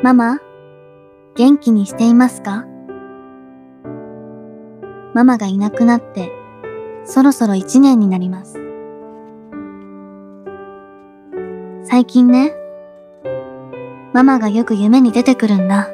ママ、元気にしていますか？ママがいなくなって、そろそろ1年になります。最近ね、ママがよく夢に出てくるんだ。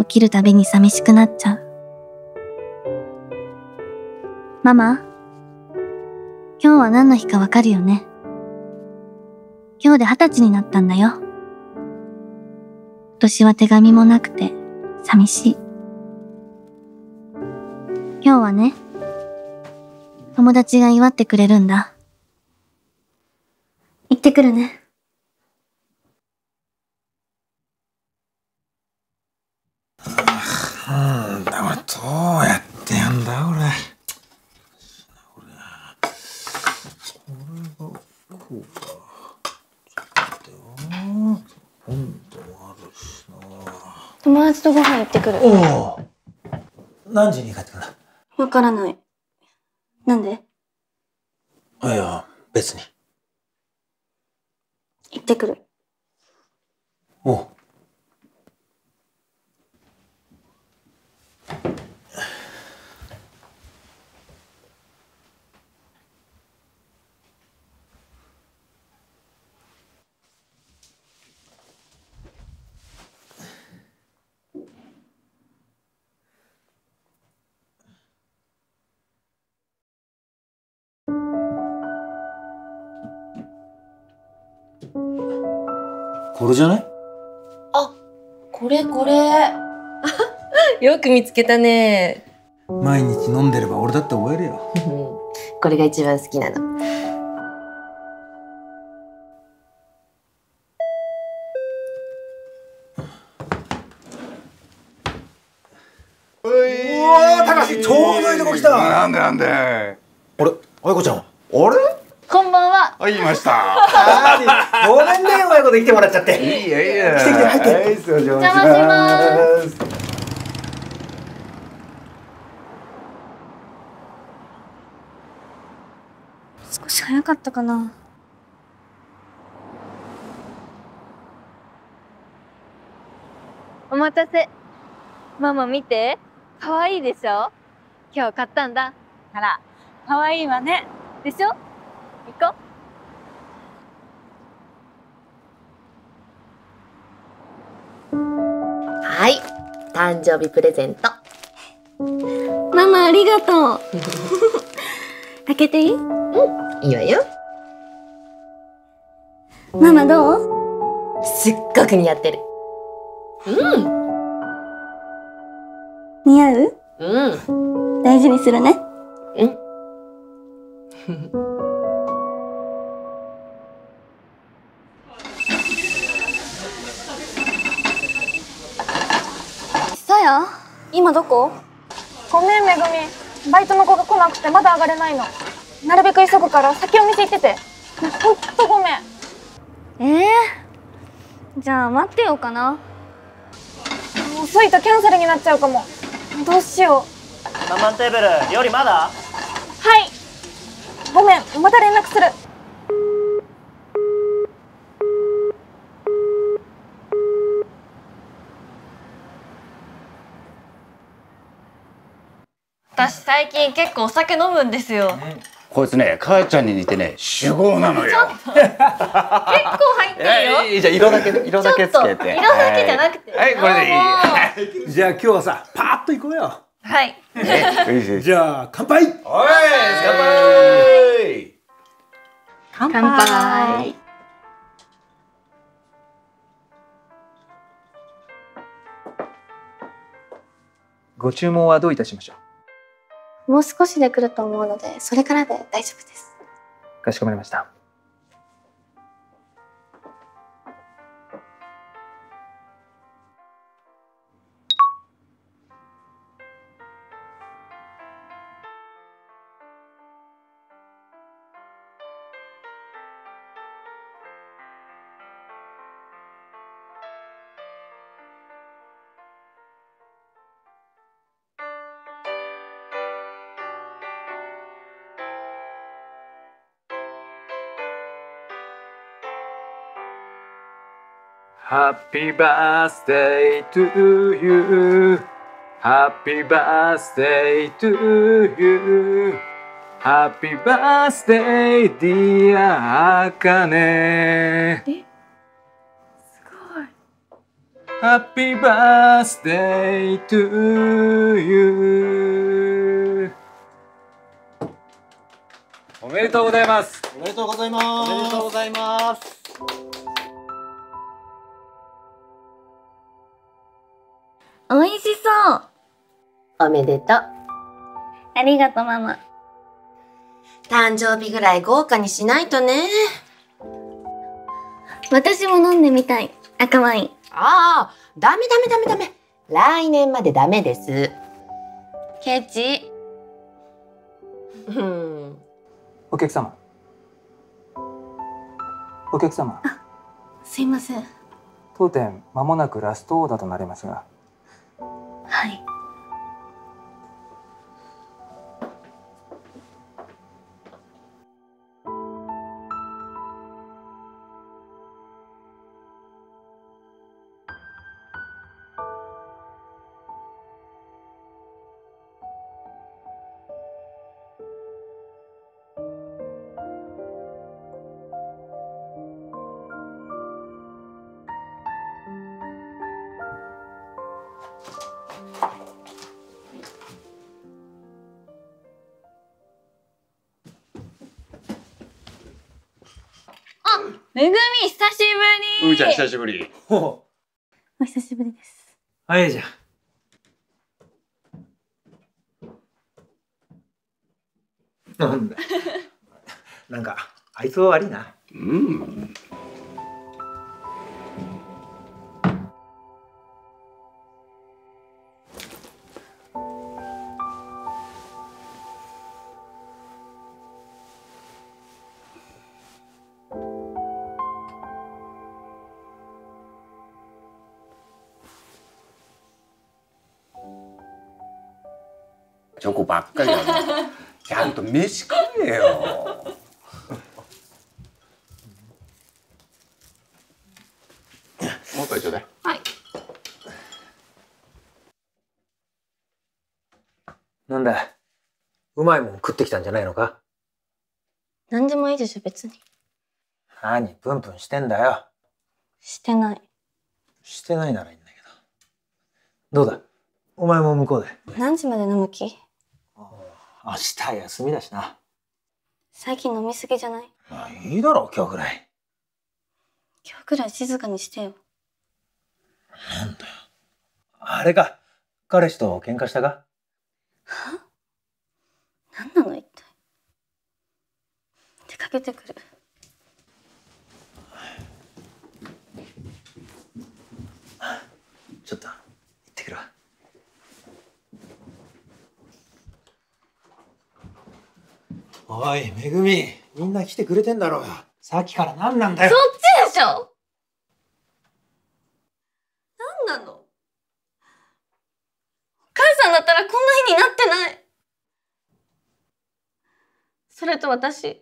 起きるたびに寂しくなっちゃう。ママ、今日は何の日かわかるよね。今日で20歳になったんだよ。今年は手紙もなくて寂しい。今日はね、友達が祝ってくれるんだ。行ってくるね。なんだこれ、どうやってやんだこれ。これがこうか。ちょっと待ってよ。今度あるしな。友達とご飯行ってくる。おお。何時に帰ってくる？わからない。なんで？いや、別に。行ってくる。おう。これじゃない？あ、これこれ。よく見つけたね。毎日飲んでれば俺だって覚えるよ。これが一番好きなの。うわー、たかしちょうどいいとこ来た。なんでなんで。あれ、あやこちゃん。あれ？こんばんは。はい、いました。ごめんね、うまいこと来てもらっちゃって。いいやいや。来て来て、入って。はい、お邪魔します。少し早かったかな。お待たせ。ママ見て、可愛いでしょ。今日買ったんだ。あら、可愛いわね。でしょ。行こう。はい、誕生日プレゼント。ママありがとう。開けていい？うん、いいわよ。ママどう？すっごく似合ってる。うん。似合う？うん。大事にするね。うん。今どこ？ごめんめぐみ、バイトの子が来なくてまだ上がれないの。なるべく急ぐから先お店行ってて。ほんとごめん。じゃあ待ってようかな。遅いとキャンセルになっちゃうかも。どうしよう。ママンテーブル、料理まだ？はい、ごめん、また連絡する。私最近結構お酒飲むんですよ。こいつね、かあちゃんに似てね、酒豪なのよ。結構入ってるよ。じゃあ色だけ、色だけつけて。色だけじゃなくて。はい、これでいい。じゃあ今日はさ、パーッと行こうよ。はい。じゃあ乾杯。おい、乾杯。乾杯。ご注文はどういたしましょう？もう少しで来ると思うので、それからで大丈夫です。かしこまりました。Happy birthday to you. Happy birthday to you. Happy birthday dear Akane. え？すごい。Happy birthday to you. おめでとうございます。おめでとうございます。おめでとうございます。おいしそう。おめでとう。ありがとうママ。誕生日ぐらい豪華にしないとね。私も飲んでみたい赤ワイン。ああ、ダメダメダメダメ。来年までダメです。ケチ。うん。お客様。お客様。あ、すいません。当店間もなくラストオーダーとなりますが。はい。めぐみ、久しぶり。うーちゃん、久しぶり。お久しぶりです。早いじゃん。なんだ。なんか、あいつは悪いな。うん。チョコばっかりだな。ちゃんと飯食えよ。もう一回ちょうだい。はい。なんだ。うまいもん食ってきたんじゃないのか。何でもいいでしょ別に。何プンプンしてんだよ。してない。してないならいいんだけど。どうだ。お前も向こうで。何時まで飲む気？明日休みだしな。最近飲みすぎじゃない？まあいいだろう今日ぐらい。今日ぐらい静かにしてよ。なんだよ。あれか、彼氏と喧嘩したか？は？何なの一体。出かけてくる。ちょっと行ってくるわ。おい、めぐみ、みんな来てくれてんだろうよ。さっきから何なんだよ。そっちでしょ。何なの。お母さんだったらこんな日になってない。それと私、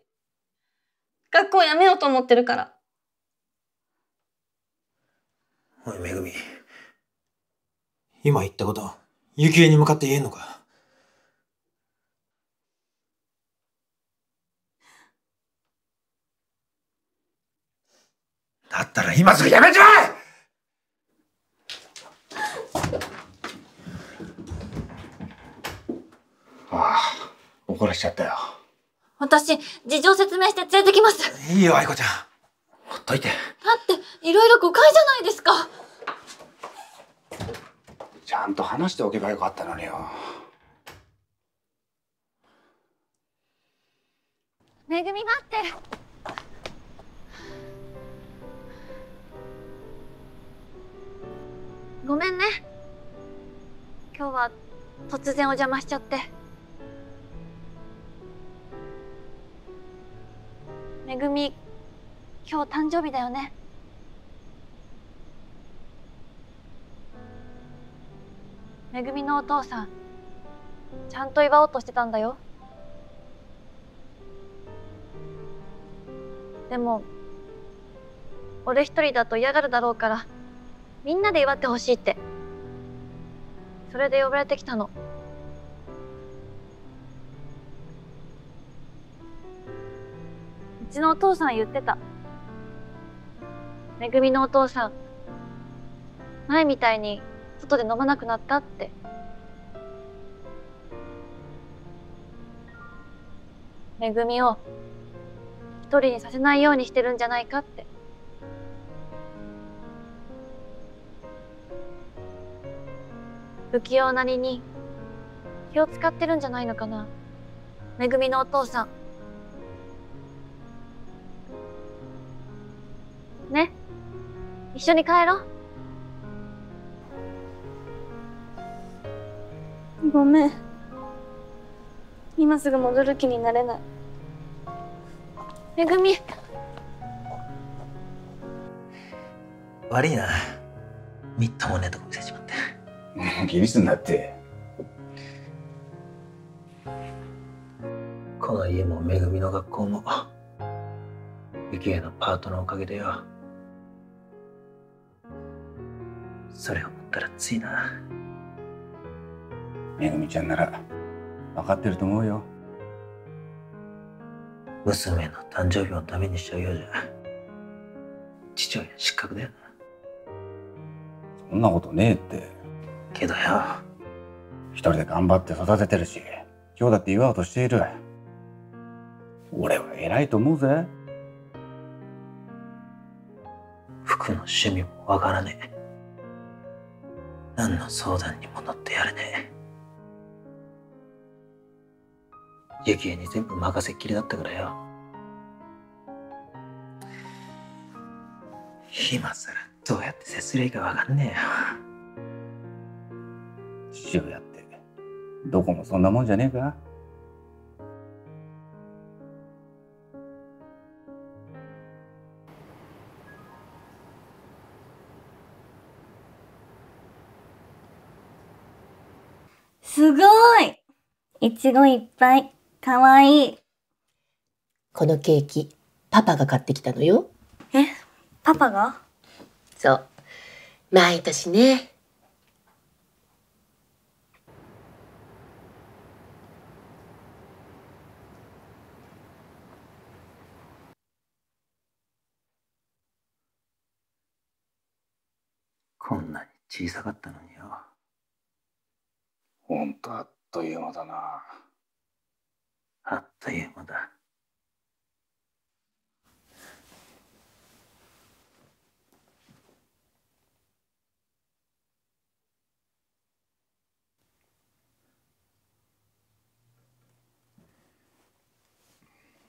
学校やめようと思ってるから。おい、めぐみ、今言ったこと、ゆきえに向かって言えんのか。だったら今すぐやめちまえ！ああ、怒らしちゃったよ。私、事情説明して連れてきます。いいよ、愛子ちゃん。ほっといて。だって、いろいろ誤解じゃないですか。ちゃんと話しておけばよかったのによ。めぐみ、待って。ごめんね。今日は突然お邪魔しちゃって。めぐみ、今日誕生日だよね。めぐみのお父さん、ちゃんと祝おうとしてたんだよ。でも、俺一人だと嫌がるだろうから。みんなで祝ってほしいって、それで呼ばれてきたの。うちのお父さん言ってた。めぐみのお父さん、前みたいに外で飲まなくなったって。めぐみを一人にさせないようにしてるんじゃないかって。不器用なりに気を使ってるんじゃないのかな、めぐみのお父さん。ね、一緒に帰ろう。ごめん、今すぐ戻る気になれない。めぐみ、悪いな、みっともねえとこ見せちまって。気にすんなって。この家もめぐみの学校もゆきえのパートのおかげだよ。それ思ったらついな。めぐみちゃんなら分かってると思うよ。娘の誕生日のためにしちゃうようじゃ父親失格だよな。そんなことねえって。けどよ、一人で頑張って育ててるし、今日だって祝おうとしている。俺は偉いと思うぜ。服の趣味もわからねえ。何の相談にも乗ってやれねえ。ゆきえに全部任せっきりだったからよ。今さらどうやって接すりゃいいかわかんねえよ。父親ってどこもそんなもんじゃねえか。すごい、いちごいっぱい、かわいい。このケーキ、パパが買ってきたのよ。え、パパが？そう、毎年ね。こんなに小さかったのによ。ほんとあっという間だな。あっという間だ。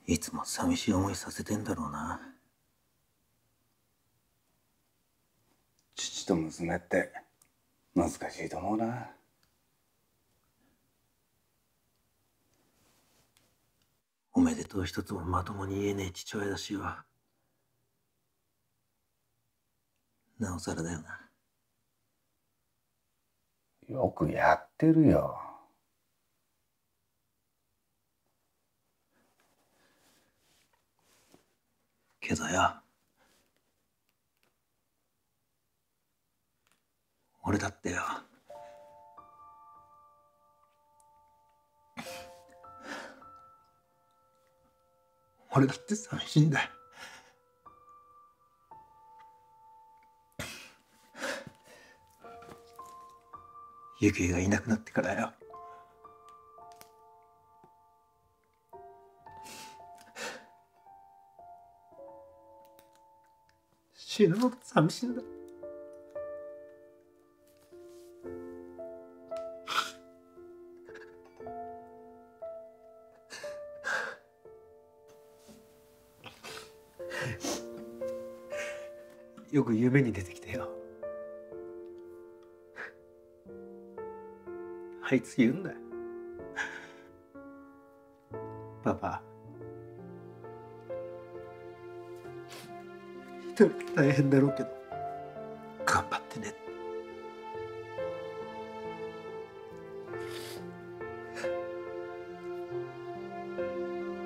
いつも寂しい思いさせてんだろうな。父と娘って難しいと思うな。おめでとう一つもまともに言えねえ父親だしよ。なおさらだよな。よくやってるよ。けどよ、俺だってよ、俺だって寂しいんだ。ゆきえがいなくなってからよ、死ぬほど寂しいんだ。よく夢に出てきてよ、あいつ言うんだよ、パパ一人大変だろうけど頑張ってね。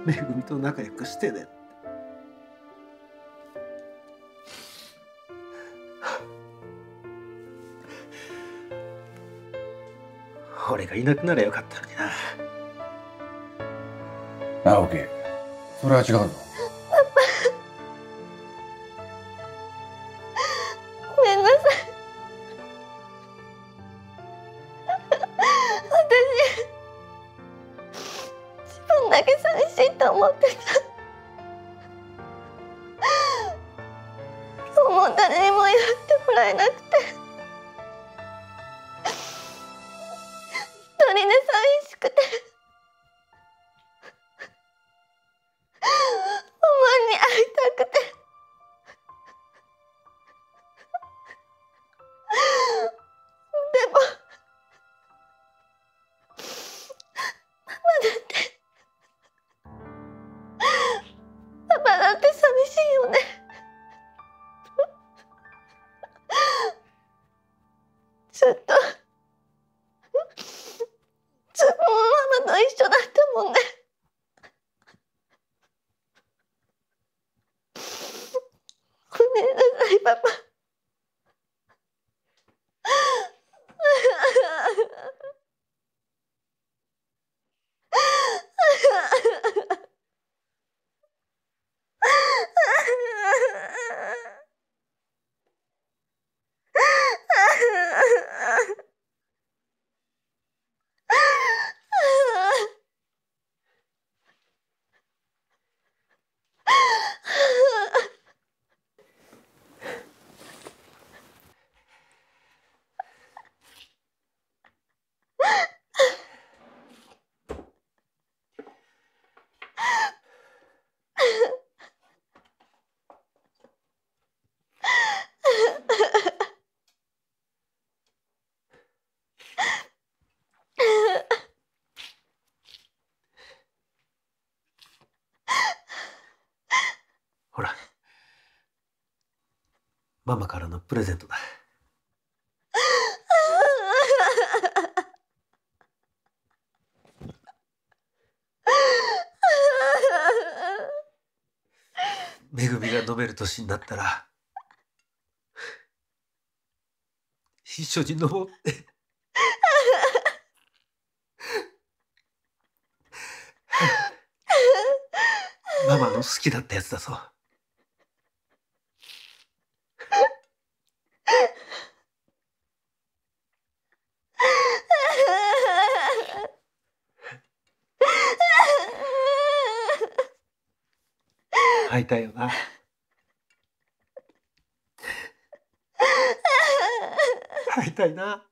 めぐみと仲良くしてね。俺がいなくなりゃよかったのにな。直樹、それは違うぞ。パパ、ごめんなさい。私、自分だけ寂しいと思ってた。今日も誰にも祝ってもらえなくて。ママからのプレゼントだ。めぐみが飲める年になったら一緒に飲もうって。ママの好きだったやつだそう。会いたいよな。会いたいな。